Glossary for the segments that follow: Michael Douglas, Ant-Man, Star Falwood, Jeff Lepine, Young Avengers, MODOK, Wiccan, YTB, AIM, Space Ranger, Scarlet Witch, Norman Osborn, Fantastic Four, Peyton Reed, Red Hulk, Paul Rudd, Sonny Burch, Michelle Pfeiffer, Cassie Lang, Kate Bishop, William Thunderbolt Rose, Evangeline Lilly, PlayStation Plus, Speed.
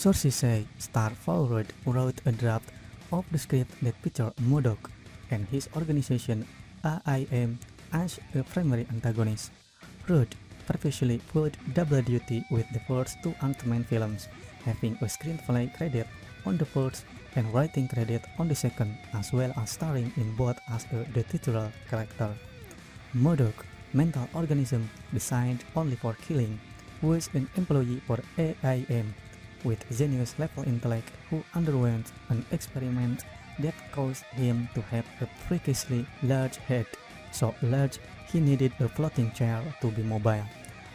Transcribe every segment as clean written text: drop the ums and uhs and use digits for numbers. Sources say Star Falwood wrote a draft of the script that featured MODOK and his organization AIM as a primary antagonist. Rudd previously pulled double duty with the first two Ant-Man films, having a screenplay credit on the first and writing credit on the second, as well as starring in both as the titular character. MODOK, mental organism designed only for killing, was an employee for AIM with genius level intellect who underwent an experiment that caused him to have a freakishly large head, so large he needed a floating chair to be mobile.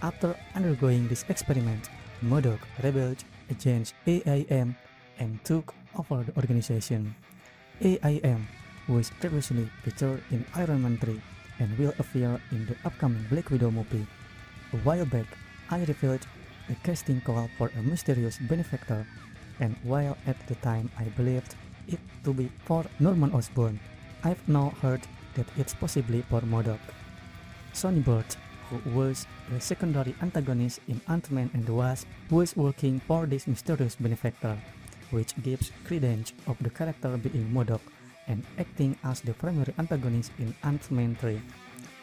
After undergoing this experiment, MODOK rebelled against AIM and took over the organization. AIM was previously featured in Iron Man 3 and will appear in the upcoming Black Widow movie. A while back, I revealed the casting call for a mysterious benefactor, and while at the time I believed it to be for Norman Osborn, I've now heard that it's possibly for MODOK. Sonny Burch, who was the secondary antagonist in Ant-Man and the Wasp, was working for this mysterious benefactor, which gives credence of the character being MODOK and acting as the primary antagonist in Ant-Man 3.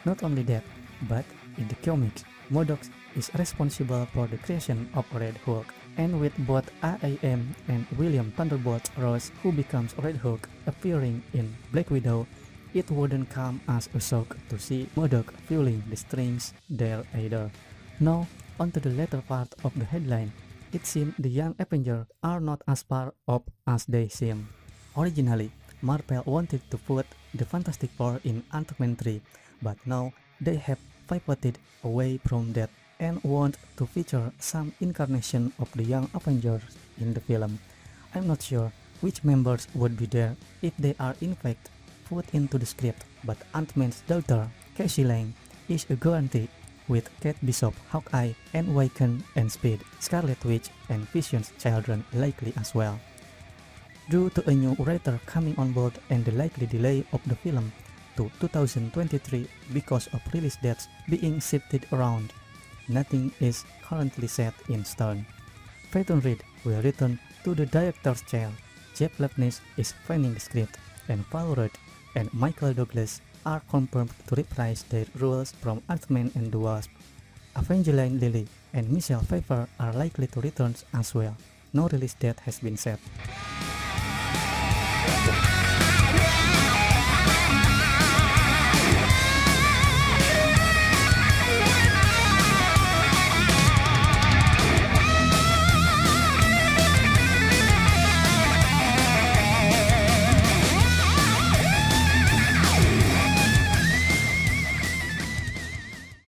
Not only that, but in the comics, MODOK is responsible for the creation of Red Hulk, and with both AIM and William Thunderbolt Rose, who becomes Red Hulk, appearing in Black Widow, it wouldn't come as a shock to see MODOK feeling the strings there either. Now, onto the latter part of the headline. It seems the Young Avengers are not as far up as they seem. Originally, Marvel wanted to put the Fantastic Four in Ant-Man 3, but now they have pivoted away from that and want to feature some incarnation of the Young Avengers in the film. I'm not sure which members would be there if they are in fact put into the script, but Ant-Man's daughter, Cassie Lang, is a guarantee, with Kate Bishop, Hawkeye, and Wiccan and Speed, Scarlet Witch, and Vision's children likely as well. Due to a new writer coming on board and the likely delay of the film to 2023 because of release dates being shifted around, nothing is currently set in stone. Peyton Reed will return to the director's chair, Jeff Lepine is penning the script, and Paul Rudd and Michael Douglas are confirmed to reprise their roles from Ant-Man and the Wasp. Evangeline Lilly and Michelle Pfeiffer are likely to return as well. No release date has been set.